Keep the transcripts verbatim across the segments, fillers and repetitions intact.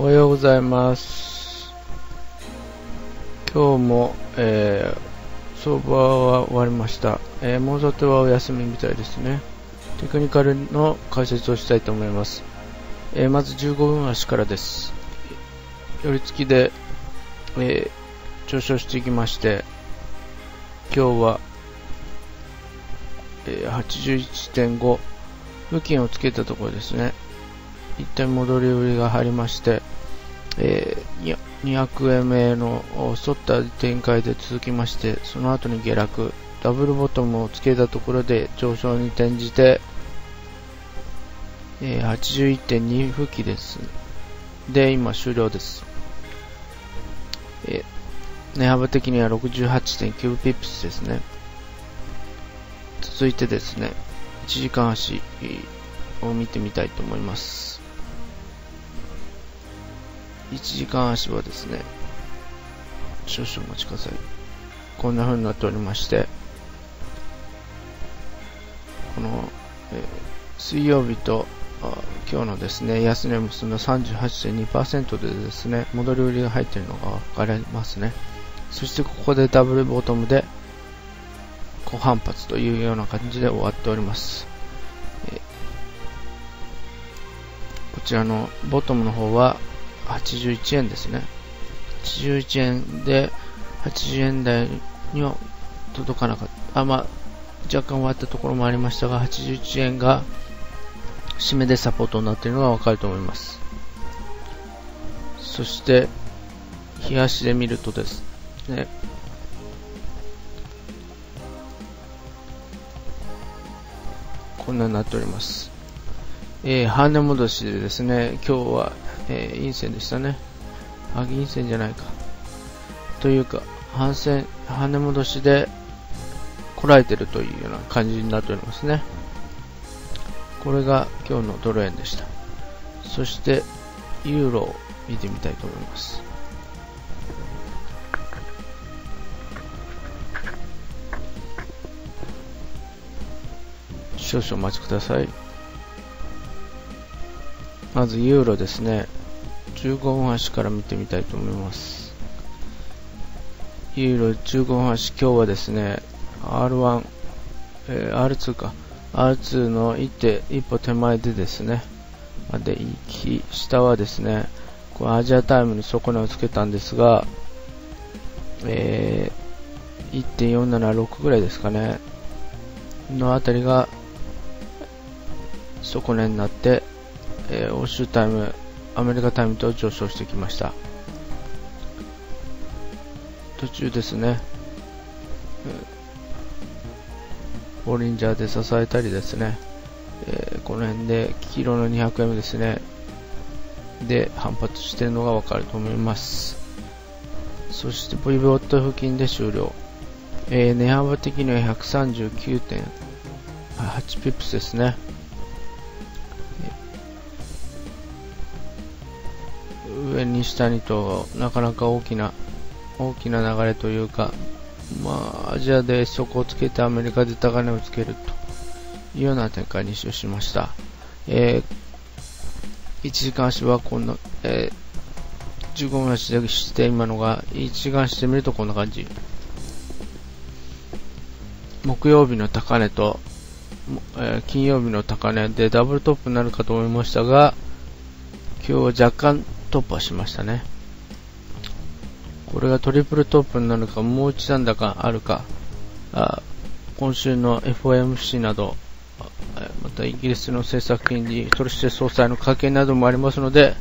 おはようございます。今日も、えー、相場は終わりました。えー、モンサテはお休みみたいですね。テクニカルの解説をしたいと思います。えー、まずじゅうごふん足からです。寄り付きで、えー、上昇していきまして、今日は、えー、はちじゅういってんご 付近をつけたところですね。一旦戻り売りが入りまして、えー、にひゃくえんめいの沿った展開で続きまして、その後に下落、ダブルボトムをつけたところで上昇に転じて、えー、はちじゅういってんに 付近ですで今終了です。えー、値幅的には ろくじゅうはちてんきゅう ピップスですね。続いてですね、いちじかん足を見てみたいと思います。いちじかん足はですね、少々お待ちください。こんな風になっておりまして、この、えー、水曜日と今日のですね安値を結んだ さんじゅうはちてんにパーセント でですね戻り売りが入っているのが分かりますね。そしてここでダブルボトムで小反発というような感じで終わっております。えー、こちらのボトムの方ははちじゅういちえんですね。はちじゅういちえんではちじゅうえんだいには届かなかった。あ、まあ、若干割ったところもありましたが、はちじゅういちえんが締めでサポートになっているのがわかると思います。そして、日足で見るとですね、こんなになっております。えー、半値戻しでですね、今日は、えー、陰線でしたね。あ、陰線じゃないか。というか、半線、半値戻しでこらえてるというような感じになっておりますね。これが今日のドル円でした。そして、ユーロを見てみたいと思います。少々お待ちください。まずユーロですね。じゅうごふん足から見てみたいと思います。ユーロじゅうごふん足、今日はですね アールワン、えー、アールツー か アールツー の一手一歩手前でですねまで行き、下はですねこうアジアタイムに底値をつけたんですが、えー、いってんよんななろく ぐらいですかねのあたりが底値になって、えー、欧州タイム、アメリカタイムと上昇してきました。途中ですね、ボリンジャーで支えたりですね、えー、この辺で黄色のにひゃくえんですねで反発しているのがわかると思います。そしてピボット付近で終了。えー、値幅的には ひゃくさんじゅうきゅうてんはち ピップスですね。上に下にとなかなか大きな大きな流れというか、まあ、アジアで底をつけてアメリカで高値をつけるというような展開に終始しました。えー、いちじかん足はこんな、えー、じゅうごふん足でして今のがいちじかん足で見るとこんな感じ。木曜日の高値と、えー、金曜日の高値でダブルトップになるかと思いましたが、今日は若干突破しましたね。これがトリプルトップになるか、もう一段高あるか、あ今週の エフオーエムシー など、またイギリスの政策金利、トルシエ総裁の会見などもありますので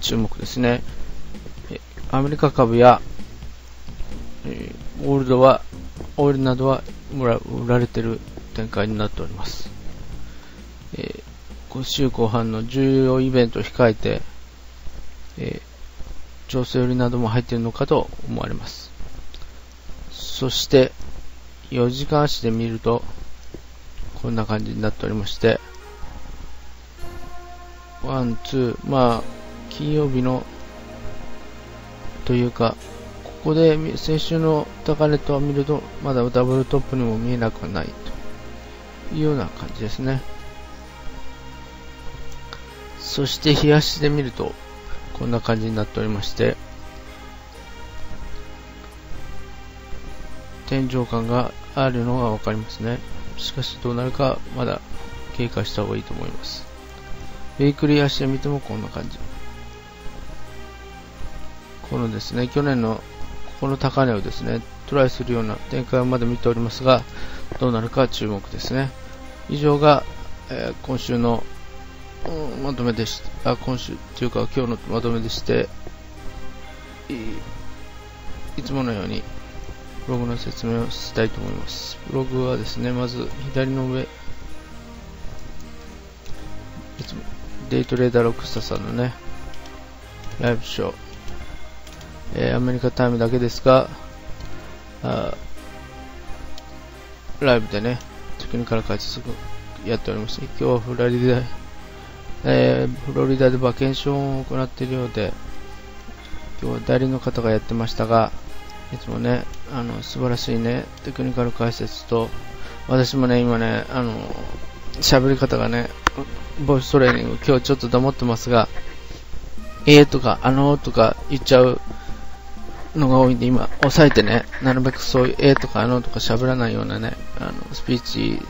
注目ですね。アメリカ株や、えー、ゴールドはオイルなどは売られている展開になっております。えー、今週後半の重要イベントを控えて、えー調整売りなども入っているのかと思われます。そしてよじかん足で見るとこんな感じになっておりまして、ワンツー、まあ金曜日のというか、ここで先週の高値と見ると、まだダブルトップにも見えなくはないというような感じですね。そして日足で見ると、こんな感じになっておりまして、天井感があるのが分かりますね。しかしどうなるか、まだ警戒した方がいいと思います。ウィークリー足で見てもこんな感じ。このですね、去年のこの高値をですね、トライするような展開をまだ見ておりますが、どうなるか注目ですね。以上が、えー、今週のまとめでし、あ、今週というか今日のまとめでして、い、いつものようにブログの説明をしたいと思います。ブログはですね、まず左の上、いつもデイトレーダーロックスターさんのね、ライブショー、えー、アメリカタイムだけですが、あライブでね、テクニカル解説をやっておりまして、今日はフロリダ、えー、フロリダでバケーションを行っているようで、今日は代理の方がやってましたが、いつもね、あの素晴らしいね、テクニカル解説と、私もね、今ね、あの喋り方がね、ボイストレーニング、今日ちょっと黙ってますが、えーとか、あのーとか言っちゃうのが多いんで、今、抑えてね、なるべくそういうえーとかあのーとか喋らないようなね、あの、スピーチ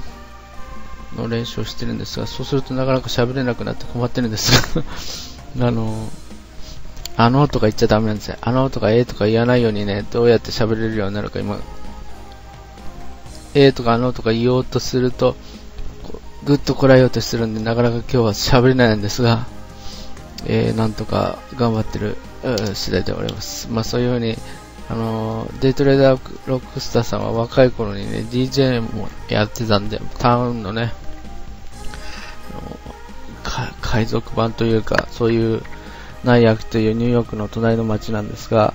の練習をしてるんですが、そうするとなかなか喋れなくなって困ってるんですが、あのー、あのーとか言っちゃダメなんですよ。あのーとかえーとか言わないようにね、どうやって喋れるようになるか、今、えーとかあのーとか言おうとすると、ぐっとこらえようとするんで、なかなか今日は喋れないんですが、えー、なんとか頑張ってる次第でおります。まあそういうふうに、あのー、デイトレーダーロックスターさんは若い頃にね、ディージェー もやってたんで、タウンのね、あのー、海賊版というか、そういうナイアクというニューヨークの隣の町なんですが、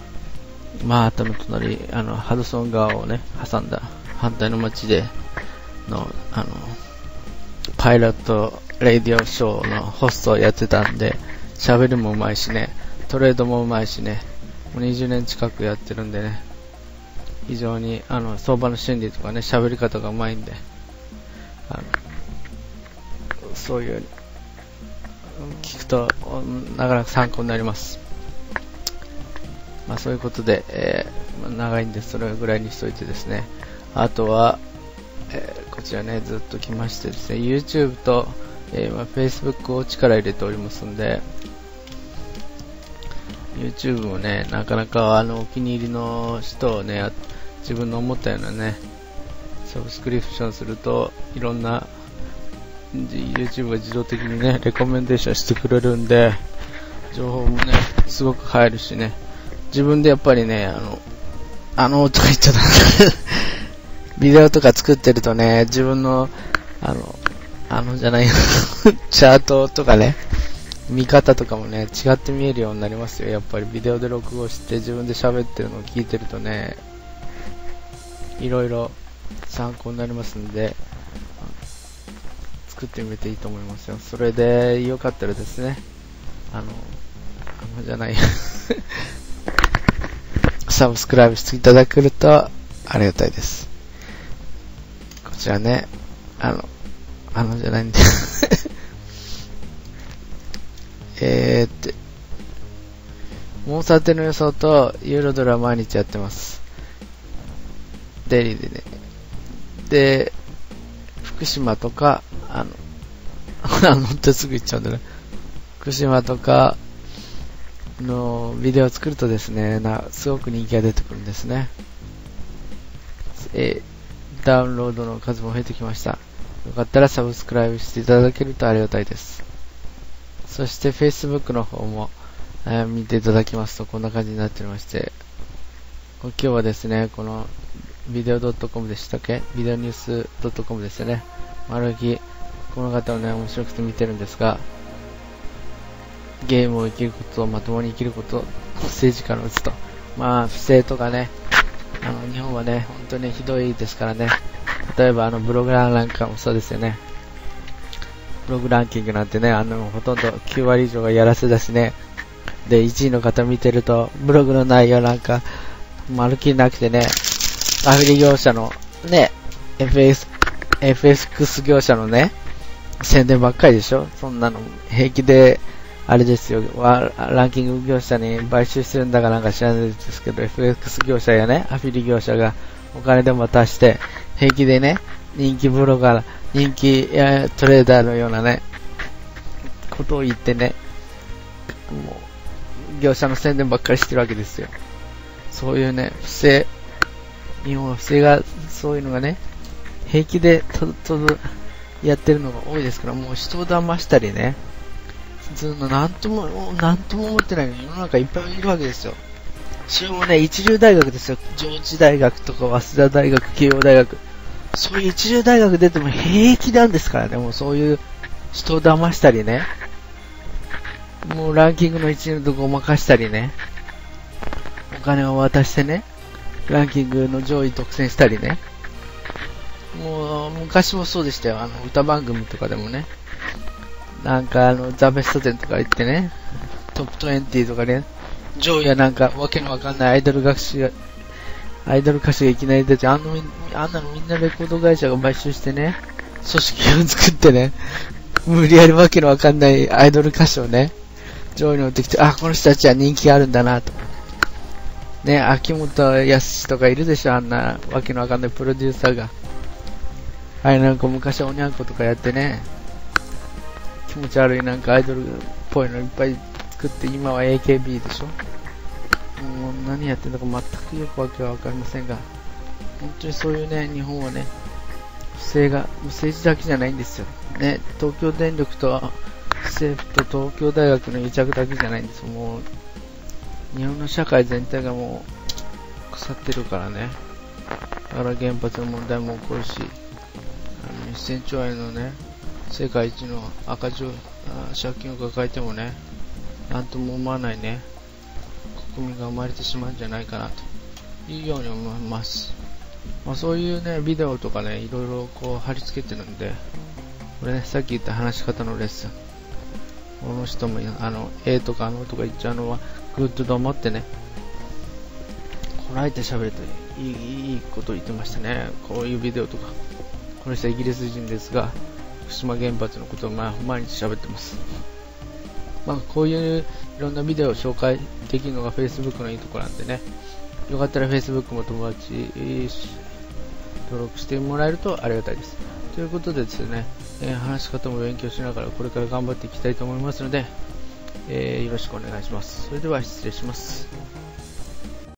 まあ頭の隣、あの、ハドソン川をね、挟んだ反対の町での、あのー、パイロットレディオショーのホストをやってたんで、喋りもうまいしね、トレードもうまいしね、もうにじゅうねん近くやってるんでね、非常にあの相場の心理とかね、喋り方がうまいんで、あのそういう聞くとなかなか参考になります。まあそういうことで、えー、長いんでそれぐらいにしといてですね、あとは、えー、こちらねずっと来ましてですね、YouTube とえー、まあ、Facebook を力入れておりますんで、YouTube もね、なかなかあのお気に入りの人をね、自分の思ったようなね、サブスクリプションすると、いろんな YouTube が自動的にね、レコメンデーションしてくれるんで、情報もね、すごく入るしね、自分でやっぱりね、あの、あのーとか言っちゃったビデオとか作ってるとね、自分の、あの、あのじゃないチャートとかね、見方とかもね、違って見えるようになりますよ。やっぱりビデオで録音して自分で喋ってるのを聞いてるとね、いろいろ参考になりますんで、作ってみていいと思いますよ。それでよかったらですね、あの、あのじゃないサブスクライブしていただけるとありがたいです。こちらね、あの、あのじゃないんで。えーって。モンサーテの予想とユーロドルは毎日やってます。デイリーでね。で、福島とか、あの、あのってすぐ行っちゃうんだね。福島とかのビデオを作るとですね、な、すごく人気が出てくるんですね。えー、ダウンロードの数も増えてきました。よかったらサブスクライブしていただけるとありがたいです。そして Facebook の方も、えー、見ていただきますとこんな感じになっておりまして、今日はですね、このビデオ .com でしたっけ、ビデオニュース .com ですよね。丸木、この方をね、面白くて見てるんですが、ゲームを生きること、まともに生きること、政治家のうつと。まあ、不正とかね、あの、日本はね、本当にひどいですからね。例えばあのブログランなんかもそうですよね。ブログランキングなんてね、あのほとんどきゅうわり以上がやらせだしね。で、いちいの方見てると、ブログの内容なんか、まるっきりなくてね、アフィリ業者のね、エフエス、エフエックス 業者のね、宣伝ばっかりでしょ。そんなの平気で、あれですよ、ランキング業者に買収するんだかなんか知らないですけど、エフエックス 業者やね、アフィリ業者がお金でも渡して、平気でね、人気ブロガー、人気トレーダーのようなね、ことを言ってね、もう、業者の宣伝ばっかりしてるわけですよ。そういうね、不正、日本は不正が、そういうのがね、平気でととやってるのが多いですから、もう人を騙したりね、ずっとなんとも、なんとも思ってない世の中いっぱいいるわけですよ。それもね、一流大学ですよ。上智大学とか、早稲田大学、慶応大学。そういう一流大学出ても平気なんですからね、もうそういう人を騙したりね、もうランキングの一流とごまかしたりね、お金を渡してね、ランキングの上位独占したりね、もう昔もそうでしたよ、あの歌番組とかでもね、なんかあのザ・ベストテンとか行ってね、トップにじゅうとかね、上位はなんかわけのわかんないアイドル学習がアイドル歌手がいきなり出て、あんなのみんなレコード会社が買収してね、組織を作ってね、無理やりわけのわかんないアイドル歌手をね、上位に持ってきて、あ、この人たちは人気があるんだなと。ね、秋元康とかいるでしょ、あんなわけのわかんないプロデューサーが。あれなんか昔はおにゃんことかやってね、気持ち悪いなんかアイドルっぽいのいっぱい作って、今は エーケービー でしょ。もう何やってるのか全くよくわけはわかりませんが、本当にそういうね、日本はね、不正が、政治だけじゃないんですよ。ね、東京電力と政府と東京大学の癒着だけじゃないんですよ。もう、日本の社会全体がもう、腐ってるからね。だから原発の問題も起こるし、あのせんちょうえんのね、世界一の赤字を、借金を抱えてもね、なんとも思わないね。国民が生まれてしまうんじゃないかなというように思います。まあ、そういうね、ビデオとかね、いろいろこう貼り付けてるんで、これね、さっき言った話し方のレッスン。この人も、あの、A とか ノー とか言っちゃうのは、グッドと思ってね、こらえて喋るといい、いいこと言ってましたね。こういうビデオとか。この人はイギリス人ですが、福島原発のことを毎日喋ってます。まあ、こういういろんなビデオを紹介できるのが Facebook のいいところなんでね、よかったら Facebook も友達登録してもらえるとありがたいです。ということでですね、えー、話し方も勉強しながらこれから頑張っていきたいと思いますので、えー、よろしくお願いします。それでは失礼します。